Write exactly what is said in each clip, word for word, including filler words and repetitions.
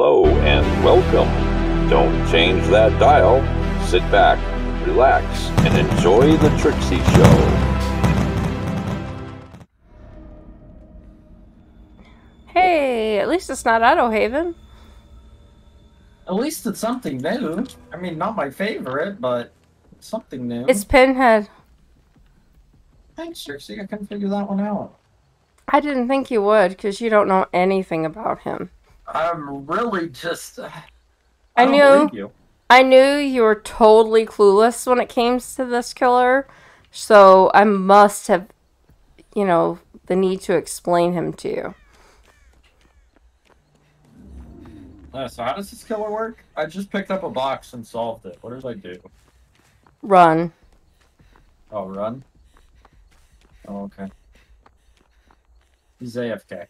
Hello and welcome. Don't change that dial. Sit back, relax, and enjoy the Trixie Show. Hey, at least it's not Autohaven. At least it's something new. I mean, not my favorite, but it's something new. It's Pinhead. Thanks, Trixie. I couldn't figure that one out. I didn't think you would, because you don't know anything about him. I'm really just... Uh, I, I knew you. I knew you were totally clueless when it came to this killer, so I must have, you know, the need to explain him to you. Uh, so how does this killer work? I just picked up a box and solved it. What did I do? Run. Oh, run? Oh, okay. He's A F K.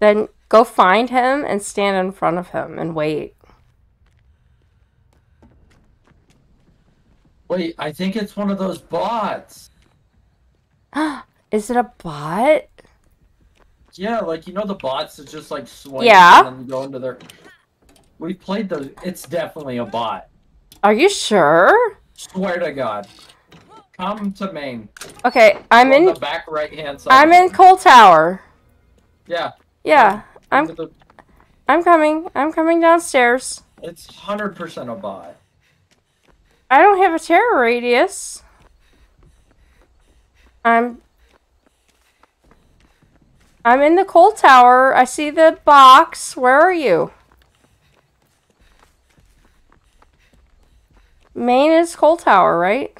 Then go find him and stand in front of him and wait. Wait, I think it's one of those bots. Is it a bot? Yeah, like, you know the bots that just, like, swing yeah. and then go into their... We played those. It's definitely a bot. Are you sure? Swear to God. Come to Maine. Okay, I'm on in... the back right-hand side. I'm in Cole Tower. Yeah. Yeah, I'm... The... I'm coming. I'm coming downstairs. It's one hundred percent a bot. I don't have a terror radius. I'm... I'm in the Cole Tower. I see the box. Where are you? Maine is Cole Tower, right?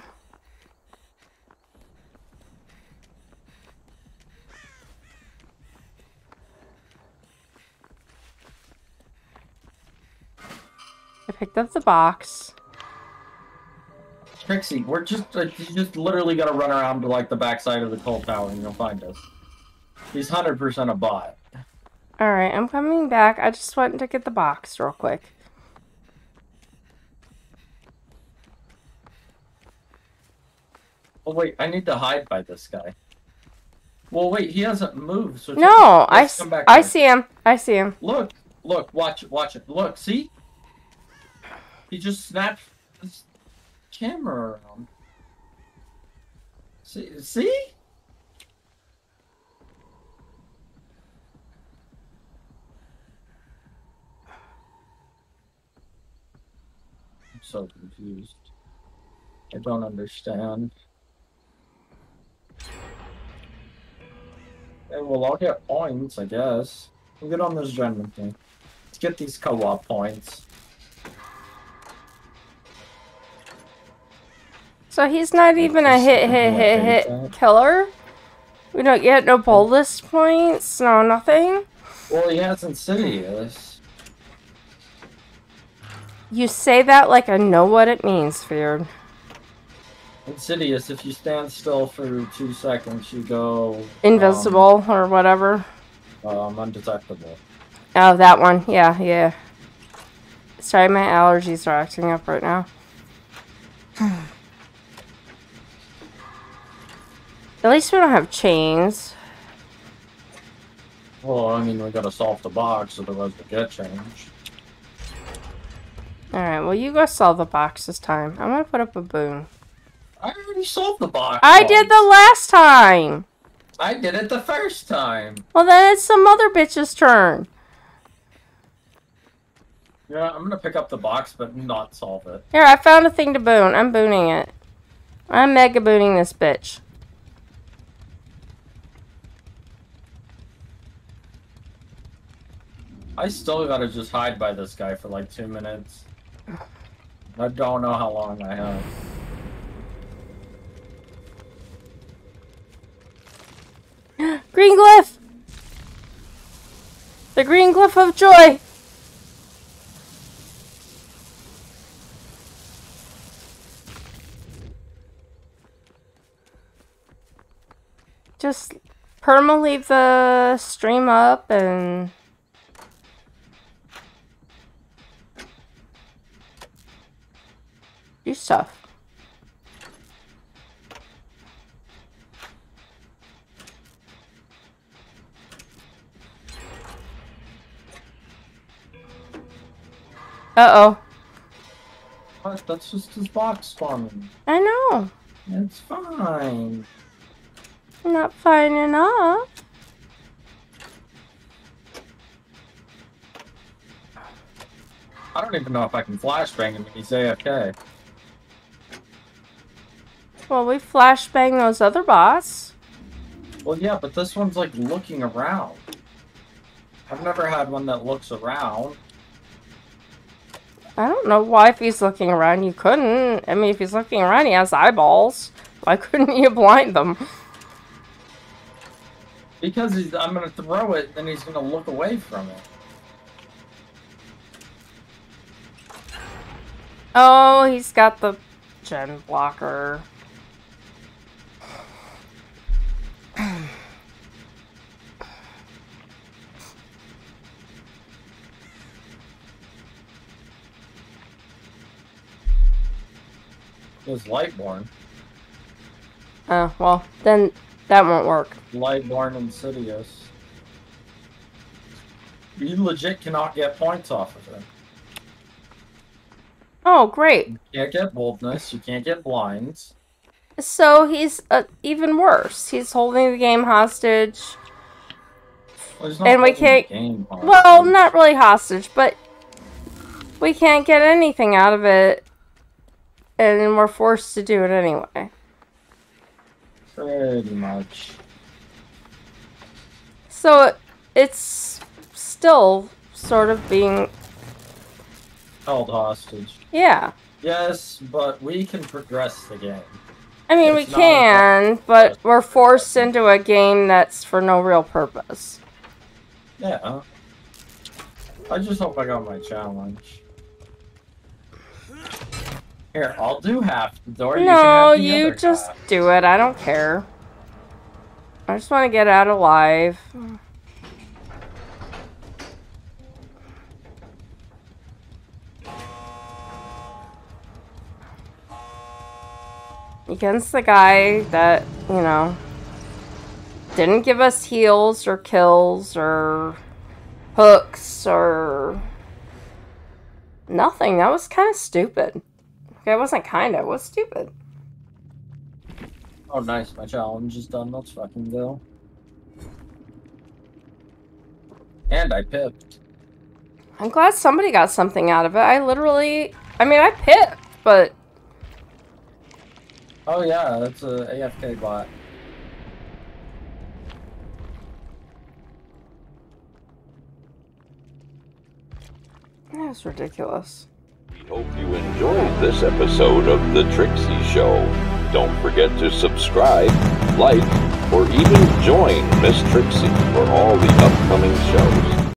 I picked up the box. Trixie, we're just, like, you just literally gotta run around to, like, the backside of the Cole Tower and you'll find us. He's one hundred percent a bot. Alright, I'm coming back. I just went to get the box real quick. Oh, wait, I need to hide by this guy. Well, wait, he hasn't moved. So no, I, come back I see him. I see him. Look, look, watch it, watch it. Look, see? He just snapped his camera around. See? See? I'm so confused. I don't understand. Okay, well, I'll get points, I guess. We'll get on this random thing. Let's get these co-op points. So he's not even a hit, hit, hit, hit killer? We don't get no boldness points? No, nothing? Well, he has Insidious. You say that like I know what it means, Feared. Insidious, if you stand still for two seconds, you go... Invisible, um, or whatever. Um, undetectable. Oh, that one. Yeah, yeah. Sorry, my allergies are acting up right now. At least we don't have chains. Well, I mean, we gotta solve the box, otherwise we get changed. Alright, well, you go solve the box this time. I'm gonna put up a boom. I already solved the box. I did the last time. I did it the first time. Well, then it's some other bitch's turn. Yeah, I'm gonna pick up the box, but not solve it. Here, I found a thing to boon. I'm booning it. I'm mega booning this bitch. I still gotta just hide by this guy for like two minutes. I don't know how long I have. Green Glyph! The Green Glyph of Joy! Just perma leave the stream up and... do stuff. Uh oh. That's just his box spawning. I know. It's fine. Not fine enough. I don't even know if I can flashbang him when he's A F K. Well, we flashbang those other bots. Well, yeah, but this one's like looking around. I've never had one that looks around. I don't know why if he's looking around, you couldn't. I mean, if he's looking around, he has eyeballs. Why couldn't you blind them? Because he's, I'm going to throw it, then he's going to look away from it. Oh, he's got the gen blocker. It was Lightborn. Oh, uh, well, then that won't work. Lightborn Insidious. You legit cannot get points off of it. Oh, great. You can't get boldness, you can't get blinds. So he's uh, even worse. He's holding the game hostage. Well, he's not and we can't. The game hostage. Well, not really hostage, but we can't get anything out of it. And we're forced to do it anyway. Pretty much. So it's still sort of being held hostage. Yeah. Yes, but we can progress the game. I mean, it's we can, but we're forced into a game that's for no real purpose. Yeah. I just hope I got my challenge. Here, I'll do half the door. No, you, you just half. do it. I don't care. I just want to get out alive. Against the guy that, you know, didn't give us heals or kills or hooks or nothing. That was kind of stupid. Okay, it wasn't kinda, it was stupid. Oh nice, my challenge is done, let's fucking go. And I pipped. I'm glad somebody got something out of it. I literally, I mean I pipped, but... Oh yeah, that's a A F K bot. That was ridiculous. Hope you enjoyed this episode of The Trixie Show. Don't forget to subscribe, like, or even join Miss Trixie for all the upcoming shows.